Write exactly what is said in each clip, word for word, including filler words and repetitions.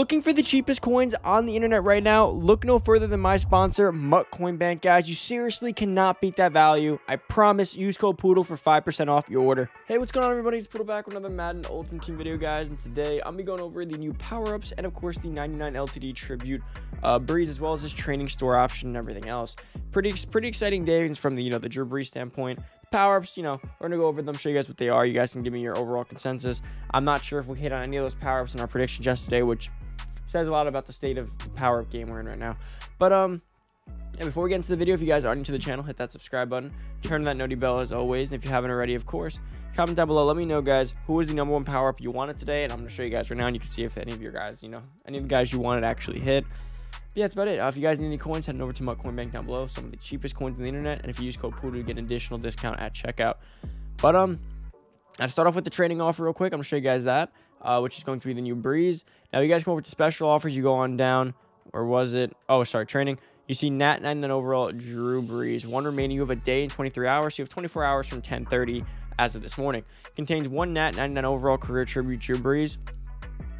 Looking for the cheapest coins on the internet right now? Look no further than my sponsor, Mutt Coin Bank. Guys, you seriously cannot beat that value. I promise. Use code Poodle for five percent off your order. Hey, what's going on, everybody? It's Poodle back with another Madden Ultimate Team video, guys. And today, I'm going to be going over the new power-ups and, of course, the ninety-nine L T D Tribute uh, Breeze, as well as his training store option and everything else. Pretty, pretty exciting days from the, you know, the Drew Brees standpoint. Power-ups, you know, we're gonna go over them, show you guys what they are. You guys can give me your overall consensus. I'm not sure if we hit on any of those power-ups in our predictions yesterday, which says a lot about the state of the power-up game we're in right now. But um and before we get into the video, if you guys aren't new to the channel, hit that subscribe button, turn that noti bell as always, and if you haven't already, of course, comment down below. Let me know, guys, who was the number one power-up you wanted today, and I'm gonna show you guys right now, and you can see if any of your guys, you know, any of the guys you wanted actually hit. But yeah, that's about it. Uh, if you guys need any coins, head over to Mutt Coin Bank down below. Some of the cheapest coins on the internet. And if you use code Poodle, you get an additional discount at checkout. But um, I start off with the training offer real quick. I'm going to show you guys that, uh, which is going to be the new Breeze. Now, you guys come over to special offers. You go on down. Or was it? Oh, sorry, training. You see Nat ninety-nine overall, Drew Brees. One remaining. You have a day and twenty-three hours. So you have twenty-four hours from ten thirty as of this morning. Contains one Nat ninety-nine overall career tribute Drew Brees.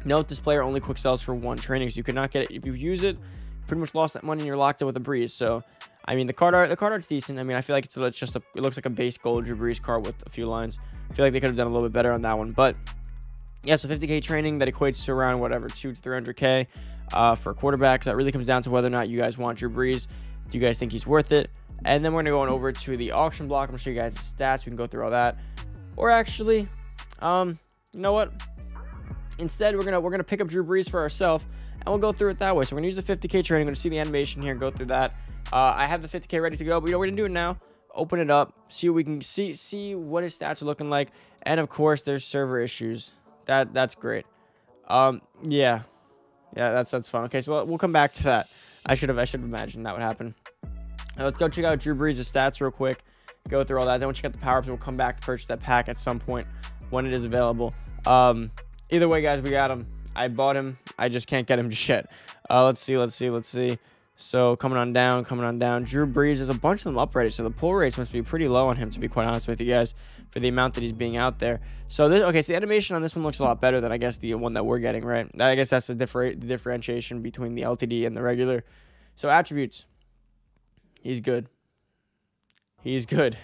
Note, this player only quick sells for one training, so you cannot get it. If you use it, pretty much lost that money and you're locked in with a Breeze. So, I mean, the card art, the card art's decent. I mean, I feel like it's, it's just a, it looks like a base gold Drew Brees card with a few lines. I feel like they could have done a little bit better on that one. But yeah, so fifty K training, that equates to around whatever, two to three hundred K uh, for a quarterback. So that really comes down to whether or not you guys want Drew Brees. Do you guys think he's worth it? And then we're gonna go on over to the auction block. I'm gonna show you guys the stats. We can go through all that. Or actually, um, you know what? Instead, we're gonna we're gonna pick up Drew Brees for ourselves. And we'll go through it that way. So we're going to use the fifty K training. We're going to see the animation here and go through that. Uh, I have the fifty K ready to go. But you know, we're going to do it now. Open it up. See what we can see. See what his stats are looking like. And, of course, there's server issues. That That's great. Um, yeah. Yeah, that's that's fun. Okay, so we'll come back to that. I should have I should have imagined that would happen. Now, let's go check out Drew Brees' stats real quick. Go through all that. Then we'll check out the power-ups. We'll come back to purchase that pack at some point when it is available. Um, either way, guys, we got him. I bought him. I just can't get him just yet. Uh, let's see, let's see, let's see. So coming on down, coming on down. Drew Brees, there's a bunch of them uprighted, so the pull rates must be pretty low on him, to be quite honest with you guys, for the amount that he's being out there. So this, okay, so the animation on this one looks a lot better than I guess the one that we're getting, right? I guess that's the, differ the differentiation between the L T D and the regular. So attributes, he's good. He's good.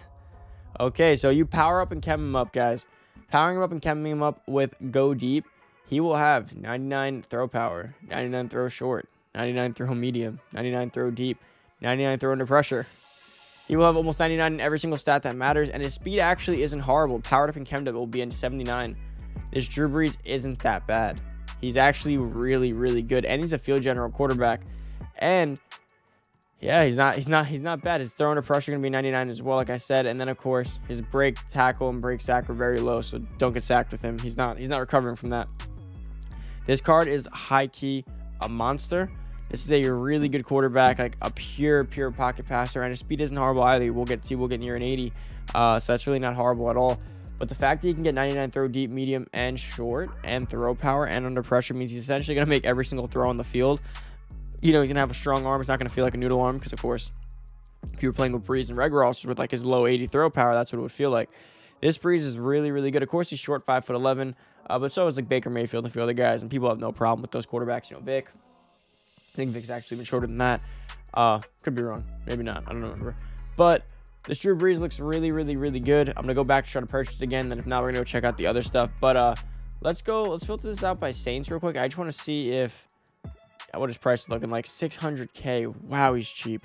Okay, so you power up and chem him up, guys. Powering him up and chemming him up with Go Deep. He will have ninety-nine throw power, ninety-nine throw short, ninety-nine throw medium, ninety-nine throw deep, ninety-nine throw under pressure. He will have almost ninety-nine in every single stat that matters, and his speed actually isn't horrible. Powered up and chemmed up will be in seventy-nine. This Drew Brees isn't that bad. He's actually really, really good, and he's a field general quarterback. And yeah, he's not, he's not, he's not bad. His throw under pressure gonna be ninety-nine as well, like I said. And then of course his break tackle and break sack are very low, so don't get sacked with him. He's not, he's not recovering from that. This card is high key a monster. This is a really good quarterback, like a pure, pure pocket passer, and his speed isn't horrible either. We'll get see, we'll get near an eighty, uh, so that's really not horrible at all. But the fact that he can get ninety-nine throw deep, medium, and short, and throw power and under pressure means he's essentially gonna make every single throw on the field. You know, he's gonna have a strong arm. It's not gonna feel like a noodle arm because, of course, if you were playing with Brees and regular rosters with like his low eighty throw power, that's what it would feel like. This Breeze is really, really good. Of course, he's short, five foot eleven, uh, but so is like Baker Mayfield and a few other guys, and people have no problem with those quarterbacks. You know, Vic. I think Vic's actually been shorter than that. Uh, could be wrong, maybe not. I don't remember. But this Drew Brees looks really, really, really good. I'm gonna go back to try to purchase it again. Then if not, we're gonna go check out the other stuff. But uh, let's go. Let's filter this out by Saints real quick. I just want to see if what his price is looking like. six hundred K. Wow, he's cheap.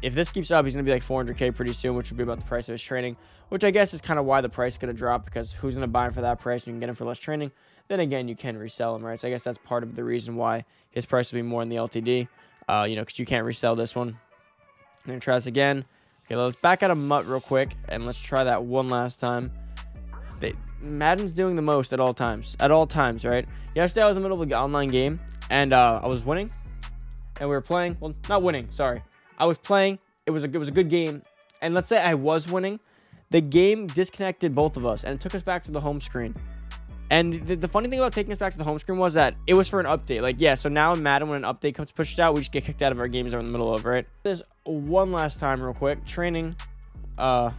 If this keeps up, he's going to be like four hundred K pretty soon, which would be about the price of his training, which I guess is kind of why the price is going to drop, because who's going to buy him for that price? You can get him for less training. Then again, you can resell him, right? So I guess that's part of the reason why his price will be more in the L T D, uh, you know, because you can't resell this one. I'm going to try this again. Okay, let's back out of Mutt real quick, and let's try that one last time. They, Madden's doing the most at all times, at all times, right? Yesterday, I was in the middle of an online game, and uh, I was winning, and we were playing. Well, not winning, sorry. I was playing, it was, a, it was a good game, and let's say I was winning, the game disconnected both of us, and it took us back to the home screen. And the, the funny thing about taking us back to the home screen was that it was for an update. Like, yeah, so now in Madden, when an update comes pushed out, we just get kicked out of our games that we're in the middle of, right? This one last time real quick, training, uh,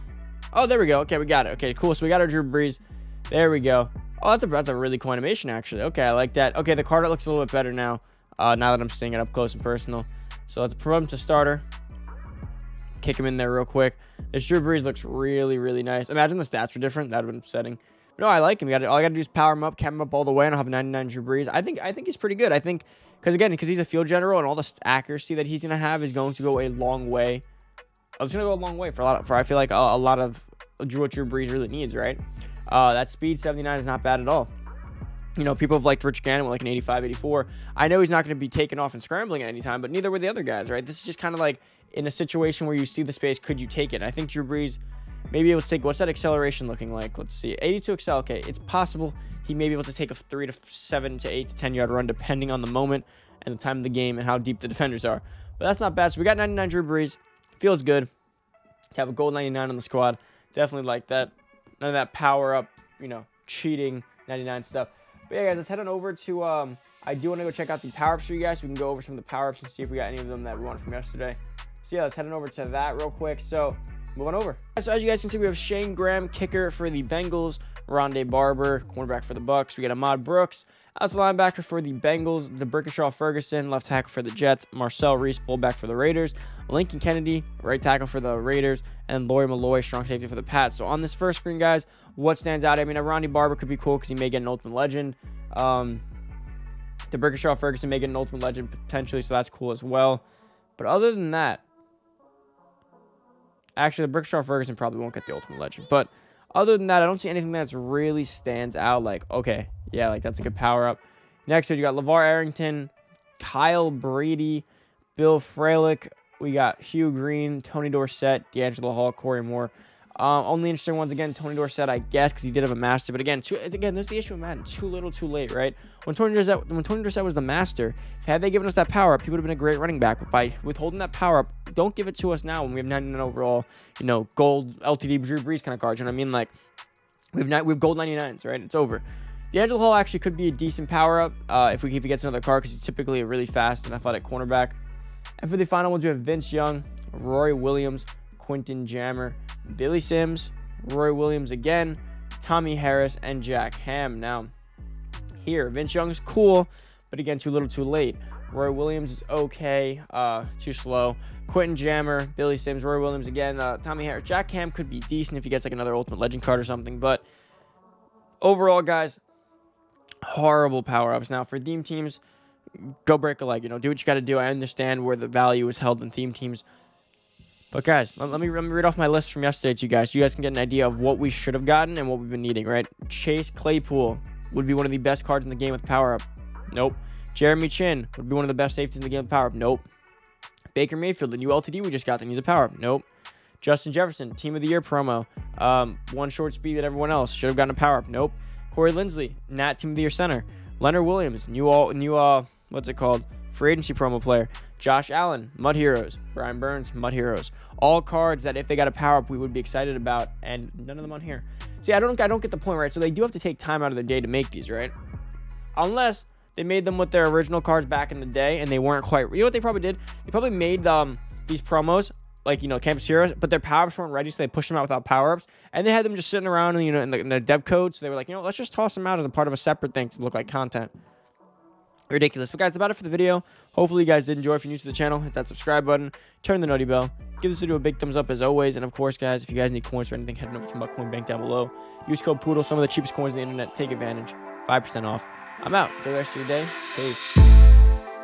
oh, there we go, okay, we got it, okay, cool, so we got our Drew Brees, there we go, Oh, that's a, that's a really cool animation, actually. Okay, I like that. Okay, the card looks a little bit better now, uh, now that I'm seeing it up close and personal. So let's promote him to starter. Kick him in there real quick. This Drew Brees looks really, really nice. Imagine the stats were different. That would have been upsetting. But no, I like him. You gotta, all I got to do is power him up, cap him up all the way, and I'll have ninety-nine Drew Brees. I think, I think he's pretty good. I think, because again, because he's a field general, and all the accuracy that he's going to have is going to go a long way. It's going to go a long way for a lot of, for I feel like a, a lot of Drew, what Drew Brees really needs, right? Uh, that speed, seventy-nine, is not bad at all. You know, people have liked Rich Gannon with like an eighty-five, eighty-four. I know he's not going to be taken off and scrambling at any time, but neither were the other guys, right? This is just kind of like in a situation where you see the space, could you take it? I think Drew Brees may be able to take, what's that acceleration looking like? Let's see, eighty-two accel, okay. It's possible he may be able to take a three to seven to eight to ten yard run, depending on the moment and the time of the game and how deep the defenders are. But that's not bad. So we got ninety-nine Drew Brees. Feels good. Have a gold ninety-nine on the squad. Definitely like that. None of that power up, you know, cheating ninety-nine stuff. But yeah, guys, let's head on over to, um, I do want to go check out the power-ups for you guys. So we can go over some of the power-ups and see if we got any of them that we wanted from yesterday. So yeah, let's head on over to that real quick. So, moving over. So as you guys can see, we have Shane Graham, kicker for the Bengals. Rondé Barber, cornerback for the Bucks. We got Ahmad Brooks, outside linebacker for the Bengals. DeBrickashaw Ferguson, left tackle for the Jets. Marcel Reese, fullback for the Raiders. Lincoln Kennedy, right tackle for the Raiders. And Laurie Malloy, strong safety for the Pats. So on this first screen, guys, what stands out? I mean, Rondé Barber could be cool because he may get an Ultimate Legend. Um, DeBrickashaw Ferguson may get an Ultimate Legend potentially, so that's cool as well. But other than that, actually, DeBrickashaw Ferguson probably won't get the Ultimate Legend, but other than that, I don't see anything that's really stands out. Like, okay, yeah, like that's a good power up. Next, you got LeVar Arrington, Kyle Brady, Bill Fralic. We got Hugh Green, Tony Dorsett, DeAngelo Hall, Corey Moore. Um, only interesting ones again, Tony Dorsett, I guess, because he did have a master. But again, too, again, this is the issue with Madden. Too little, too late, right? When Tony Dorsett, when Tony Dorsett was the master, had they given us that power up, he would have been a great running back. But by withholding that power up, don't give it to us now when we have ninety-nine overall, you know, gold L T D Drew Brees kind of card. You know what I mean? Like we've not, we've gold ninety-nines, right? It's over. DeAngelo Hall actually could be a decent power up uh, if we if he gets another card because he's typically a really fast and athletic cornerback. And for the final ones, we have Vince Young, Roy Williams, Quentin Jammer, Billy Sims, Roy Williams again, Tommy Harris, and Jack Ham. Now, here, Vince Young's cool, but again, too little, too late. Roy Williams is okay, uh, too slow. Quentin Jammer, Billy Sims, Roy Williams again, uh, Tommy Harris. Jack Ham could be decent if he gets like another Ultimate Legend card or something, but overall, guys, horrible power-ups. Now, for theme teams, go break a leg, you know, do what you got to do. I understand where the value is held in theme teams. But guys, let me, let me read off my list from yesterday to you guys. So you guys can get an idea of what we should have gotten and what we've been needing, right? Chase Claypool would be one of the best cards in the game with power-up. Nope. Jeremy Chinn would be one of the best safeties in the game with power-up. Nope. Baker Mayfield, the new L T D we just got, then he's a power-up. Nope. Justin Jefferson, Team of the Year promo. Um, one short speed that everyone else should have gotten a power-up. Nope. Corey Linsley, Nat Team of the Year center. Leonard Williams, new, all, new uh, what's it called? Free agency promo player. Josh Allen, Mud Heroes. Brian Burns, Mud Heroes. All cards that if they got a power up, we would be excited about, and none of them on here. See, I don't, I don't get the point, right? So they do have to take time out of their day to make these, right? Unless they made them with their original cards back in the day, and they weren't quite. You know what they probably did? They probably made um these promos, like, you know, Campus Heroes, but their power ups weren't ready, so they pushed them out without power ups, and they had them just sitting around, and you know, in the, in the dev code. So they were like, you know, let's just toss them out as a part of a separate thing to look like content. Ridiculous. But guys, that's about it for the video. Hopefully you guys did enjoy. If you're new to the channel, hit that subscribe button, turn the noty bell, give this video a big thumbs up as always. And of course, guys, if you guys need coins or anything, head on over to Mutt Coin Bank down below. Use code Poodle, some of the cheapest coins on the internet. Take advantage. five percent off. I'm out. Enjoy the rest of your day. Peace.